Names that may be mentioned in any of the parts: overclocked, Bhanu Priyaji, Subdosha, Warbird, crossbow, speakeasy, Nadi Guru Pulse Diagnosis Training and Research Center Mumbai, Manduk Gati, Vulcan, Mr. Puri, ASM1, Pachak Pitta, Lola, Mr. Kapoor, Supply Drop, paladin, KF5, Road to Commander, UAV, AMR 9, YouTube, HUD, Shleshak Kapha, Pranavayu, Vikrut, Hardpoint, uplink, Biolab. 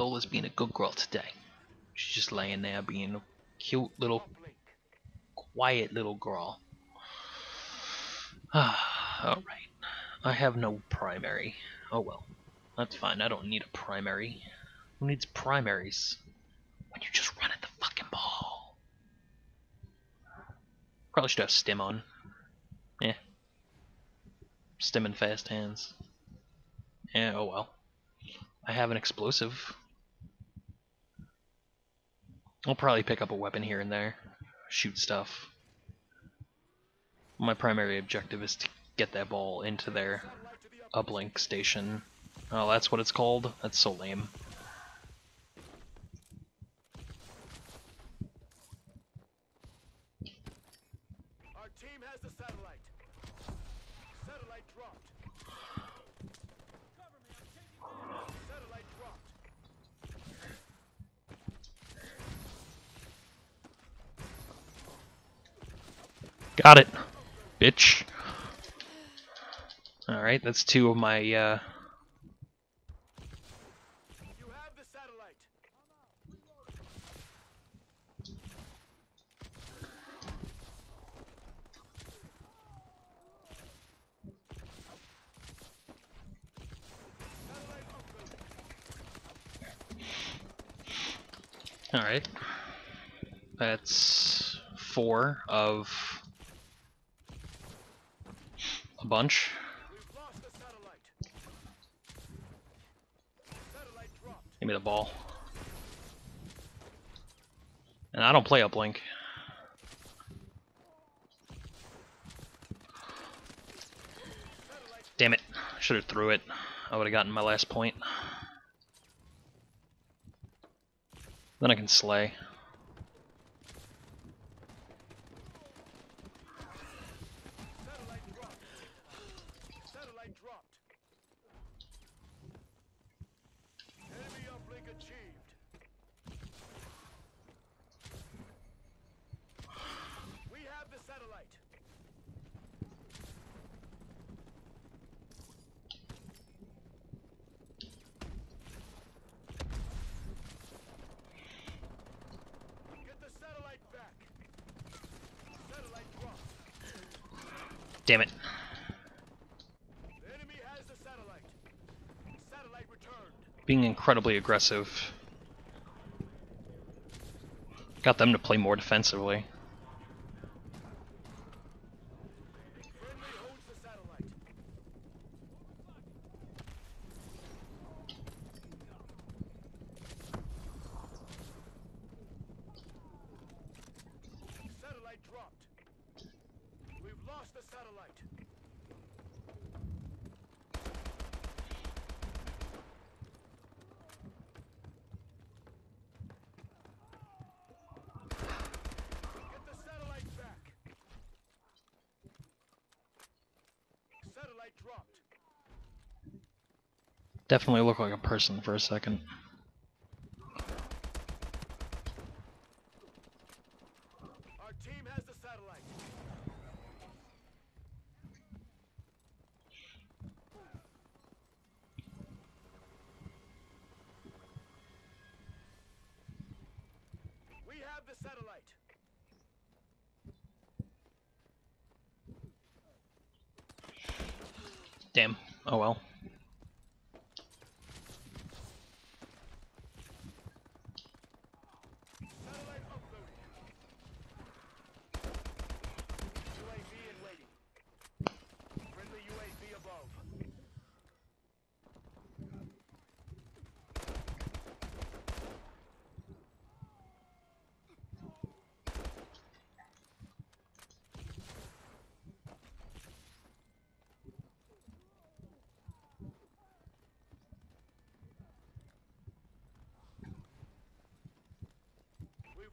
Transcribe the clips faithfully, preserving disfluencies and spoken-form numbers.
Lola's being a good girl today. She's just laying there being a cute little, quiet little girl. Ah, alright. I have no primary. Oh well. That's fine, I don't need a primary. Who needs primaries? When you just run at the fucking ball. Probably should have stim on. Yeah. Stim and fast hands. Yeah, oh well. I have an explosive. I'll probably pick up a weapon here and there. Shoot stuff. My primary objective is to get that ball into their uplink station. Oh, that's what it's called? That's so lame. Our team has the satellite. Satellite dropped. Cover me, I'm taking fire. Satellite dropped. Got it. Bitch. Alright, that's two of my uh you have the satellite. Alright. That's four of a bunch. Give me the ball. And I don't play uplink. Damn it. Should have threw it. I would have gotten my last point. Then I can slay. Damn it. The enemy has the satellite. Satellite returned. Being incredibly aggressive. Got them to play more defensively. Friendly holds the satellite. Satellite dropped. We've lost the satellite. Get the satellite back. Satellite dropped. Definitely look like a person for a second. Our team has the satellite. The satellite. Damn. Oh well. Satellite uploaded. U A V in waiting. Friendly U A V above.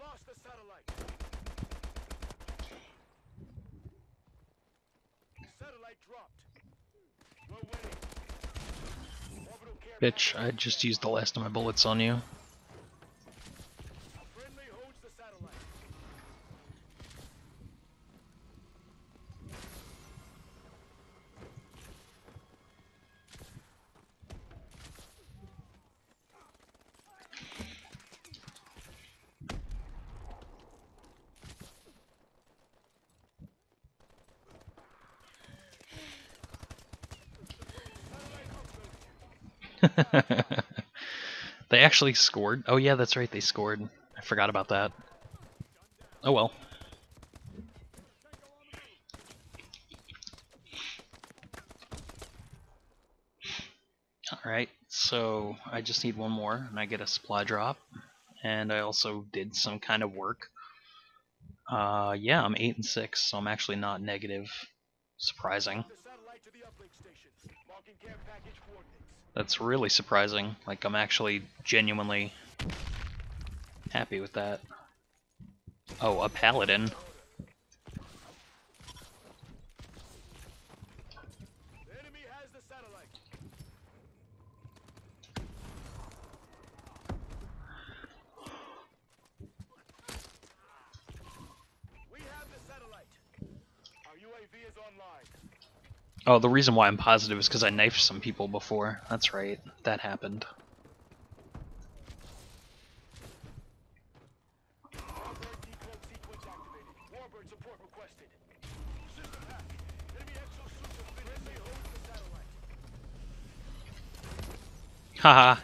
Lost the satellite. Satellite dropped. We're winning. Orbital care. Bitch, I just used the last of my bullets on you. Friendly holds the satellite. They actually scored. Oh yeah, that's right, they scored. I forgot about that. Oh well. Alright, so I just need one more and I get a supply drop. And I also did some kind of work. Uh, yeah, I'm eight and six, so I'm actually not negative. Surprising. That's really surprising. Like, I'm actually genuinely happy with that. Oh, a paladin. Oh, the reason why I'm positive is because I knifed some people before. That's right, that happened. Haha.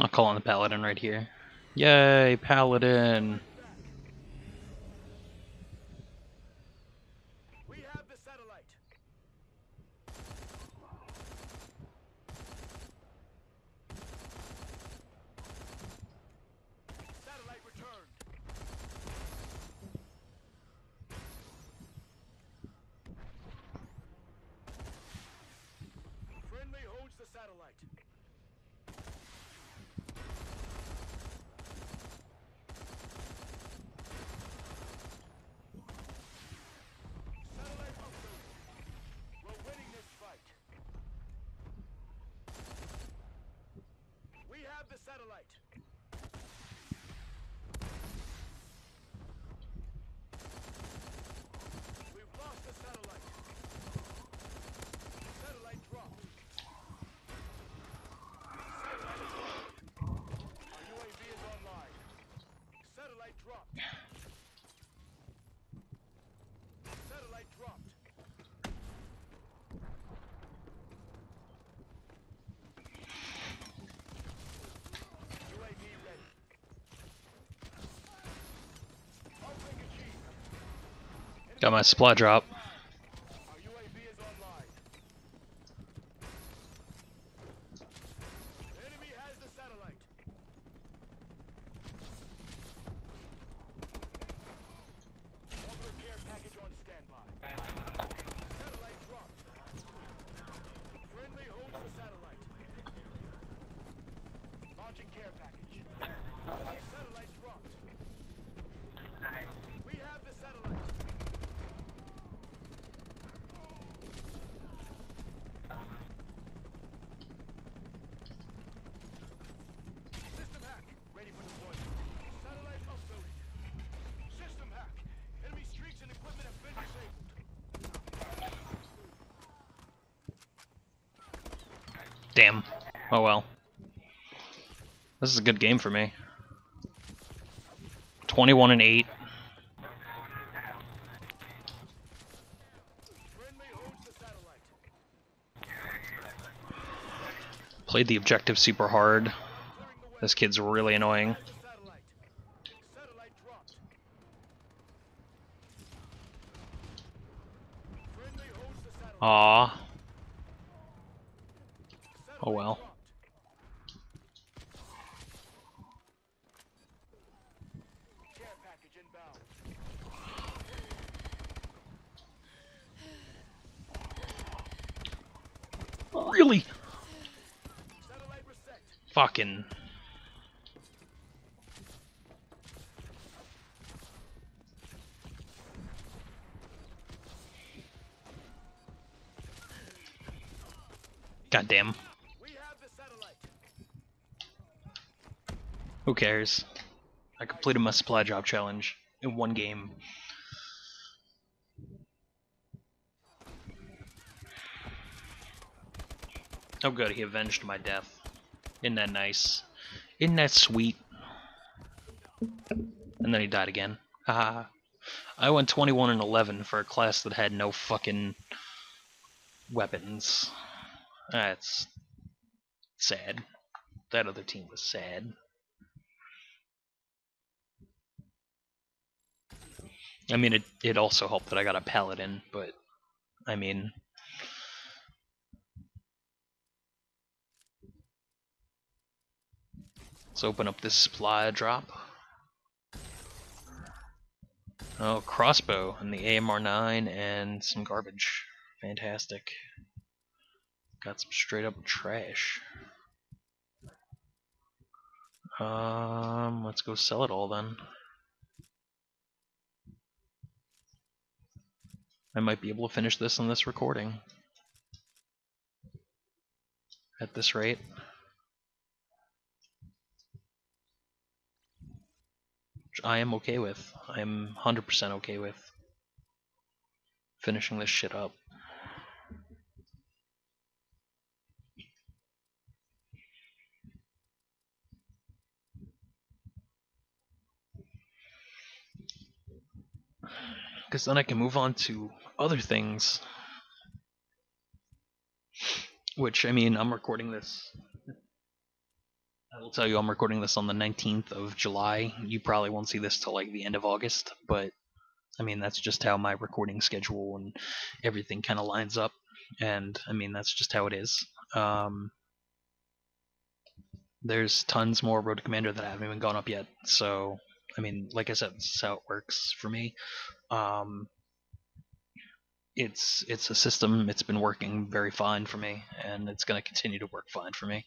I'll call on the paladin right here. Yay, paladin! We have the satellite. Satellite returned. Friendly holds the satellite. Got my supply drop. Our U A V is online. The enemy has the satellite. Over care package on standby. Satellite dropped. Friendly holds the satellite. Launching care package. Satellite dropped. We have the satellite. Damn. Oh well. This is a good game for me. twenty-one and eight. Played the objective super hard. This kid's really annoying. Aww. Oh well. Really? Fucking. Goddamn. Who cares? I completed my supply drop challenge in one game. Oh good, he avenged my death. Isn't that nice? Isn't that sweet? And then he died again. Haha. I went twenty-one and eleven for a class that had no fucking weapons. That's sad. That other team was sad. I mean, it, it also helped that I got a paladin, but, I mean... Let's open up this supply drop. Oh, crossbow and the A M R nine and some garbage. Fantastic. Got some straight up trash. Um, let's go sell it all then. I might be able to finish this on this recording. At this rate. I am okay with. I am one hundred percent okay with finishing this shit up. Because then I can move on to other things. Which, I mean, I'm recording this. I will tell you I'm recording this on the nineteenth of July. You probably won't see this till like the end of August, but I mean that's just how my recording schedule and everything kind of lines up, and I mean that's just how it is. Um, there's tons more Road to Commander that I haven't even gone up yet, so I mean like I said, this is how it works for me. Um, it's, it's a system, it's been working very fine for me, and it's going to continue to work fine for me.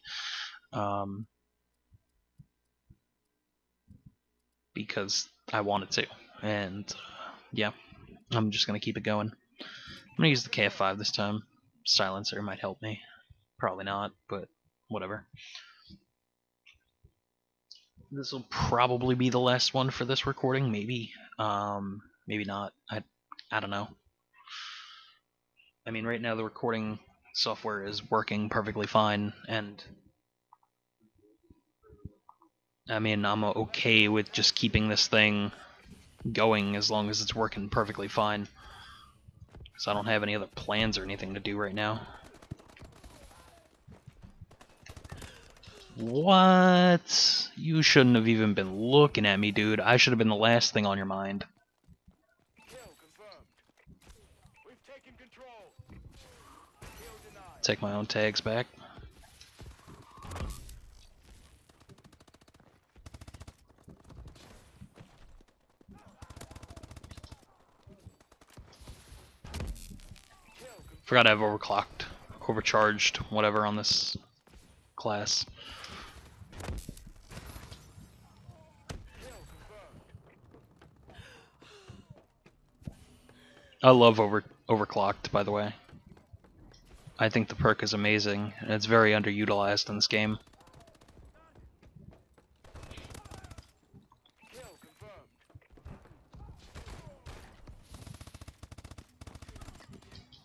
Um, because I wanted to, and uh, yeah, I'm just gonna keep it going. I'm gonna use the K F five this time. Silencer might help me, probably not, but whatever. This will probably be the last one for this recording, maybe, um, maybe not. I, I don't know. I mean, right now the recording software is working perfectly fine, and. I mean, I'm okay with just keeping this thing going as long as it's working perfectly fine. So I don't have any other plans or anything to do right now. What? You shouldn't have even been looking at me, dude. I should have been the last thing on your mind. Take my own tags back. Forgot I have overclocked, overcharged, whatever on this class. I love over overclocked, by the way. I think the perk is amazing, and it's very underutilized in this game.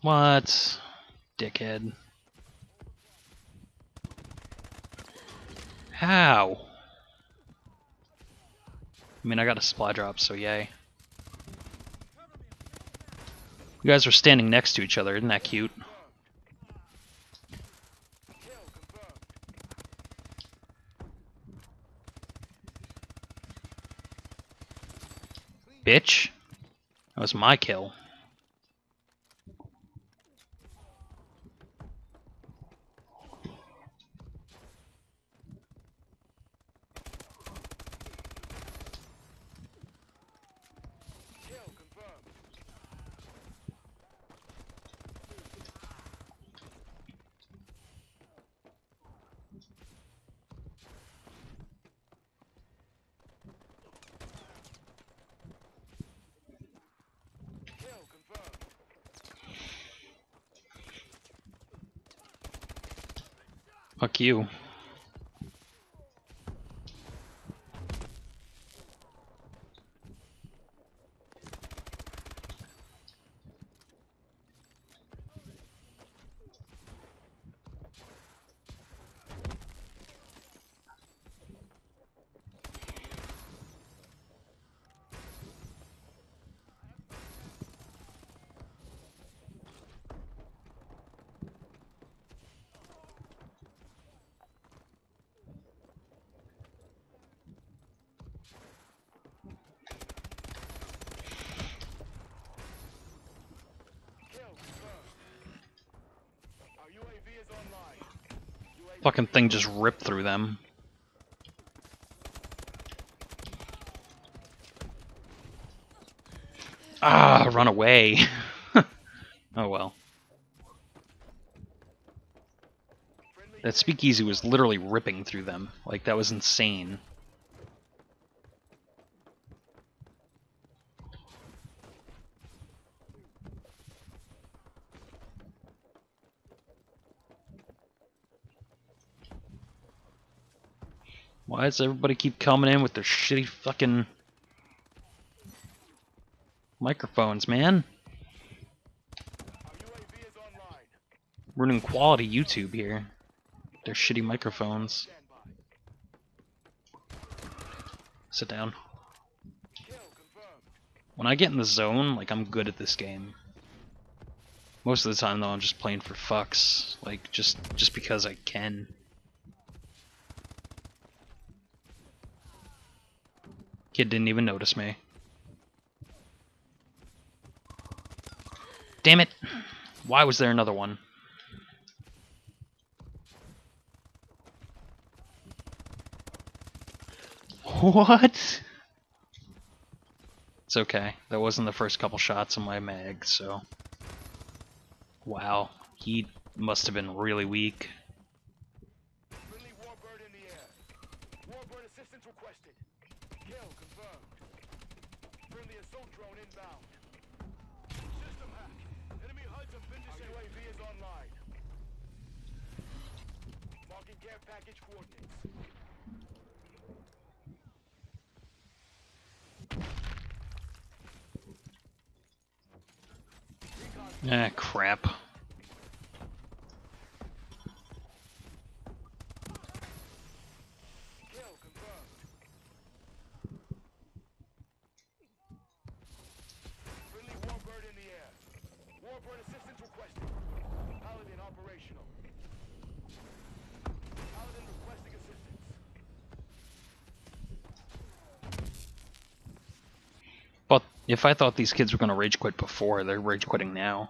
What? Dickhead. How? I mean, I got a supply drop, so yay. You guys were standing next to each other, isn't that cute? Bitch. That was my kill. Fuck you. Fucking thing just ripped through them. Ah, run away. Oh well. That speakeasy was literally ripping through them. Like, that was insane. Why does everybody keep coming in with their shitty fucking microphones, man? Ruining quality YouTube here. Their shitty microphones. Sit down. When I get in the zone, like, I'm good at this game. Most of the time, though, I'm just playing for fucks. Like, just, just because I can. Kid didn't even notice me. Damn it! Why was there another one? What? It's okay. That wasn't the first couple shots on my mag, so... Wow. He must have been really weak. Friendly Warbird in the air. Warbird assistance requested. Kill confirmed. Friendly assault drone inbound. System hack. Enemy H U Ds have been destroyed. U A V is online. Marking care package coordinates. Ah, crap. Friendly Warbird in the air. Warbird assistance requested. Paladin operational. Paladin requesting assistance. But if I thought these kids were gonna rage quit before, they're rage quitting now.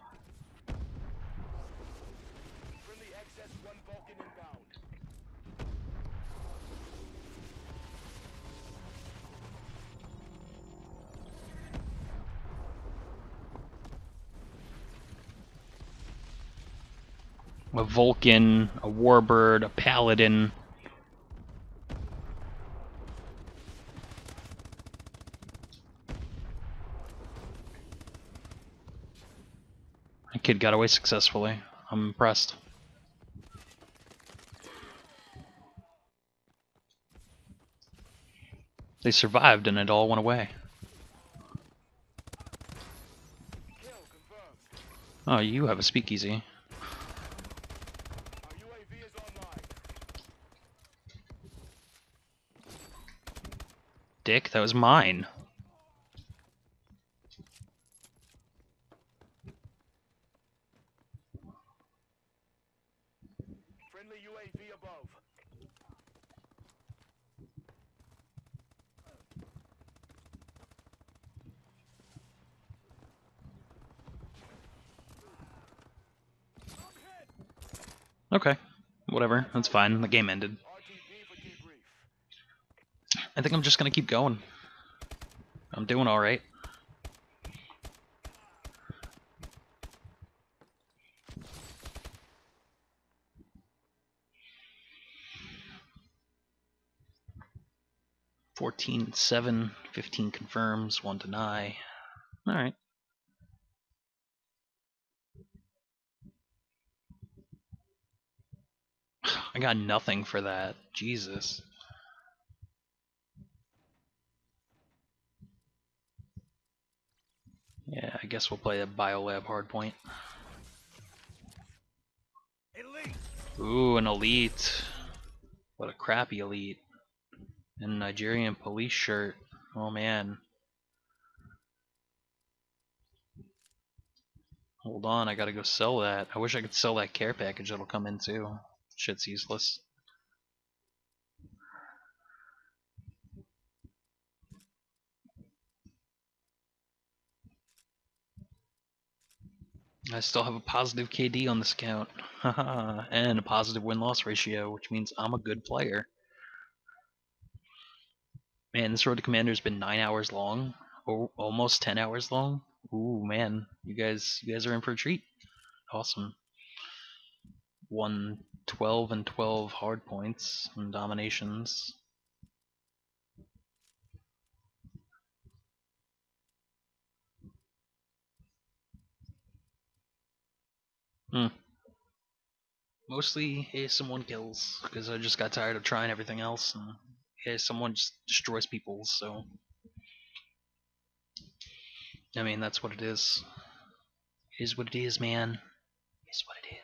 A Vulcan, a Warbird, a Paladin. That kid got away successfully. I'm impressed. They survived and it all went away. Oh, you have a speakeasy. Dick, that was mine. Friendly U A V above. Okay, whatever, that's fine. The game ended. I think I'm just gonna keep going. I'm doing alright. fourteen seven, fifteen confirms, one deny. Alright. I got nothing for that. Jesus. Yeah, I guess we'll play a Biolab Hardpoint. Ooh, an elite. What a crappy elite. And a Nigerian police shirt. Oh man. Hold on, I gotta go sell that. I wish I could sell that care package that'll come in too. Shit's useless. I still have a positive K D on the scout. Haha, and a positive win-loss ratio, which means I'm a good player. Man, this Road to Commander's been nine hours long, or almost ten hours long. Ooh, man, you guys, you guys are in for a treat. Awesome. Won twelve and twelve hard points and dominations. Hmm. Mostly A S M one kills, because I just got tired of trying everything else, and A S M one just destroys people, so. I mean, that's what it is. It is what it is, man. It is what it is.